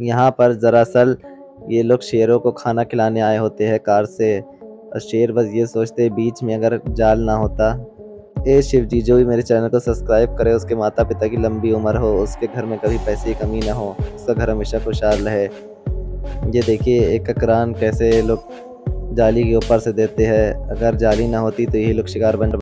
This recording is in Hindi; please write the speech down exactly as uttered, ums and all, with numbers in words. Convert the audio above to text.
यहाँ पर दरअसल ये लोग शेरों को खाना खिलाने आए होते हैं कार से, और शेर बस ये सोचते हैं बीच में अगर जाल ना होता। ए शिव जी, जो भी मेरे चैनल को सब्सक्राइब करे उसके माता पिता की लंबी उम्र हो, उसके घर में कभी पैसे की कमी ना हो, उसका घर हमेशा खुशहाल रहे। ये देखिए एक ककरान कैसे लोग जाली के ऊपर से देते हैं, अगर जाली ना होती तो यही लोग शिकार बन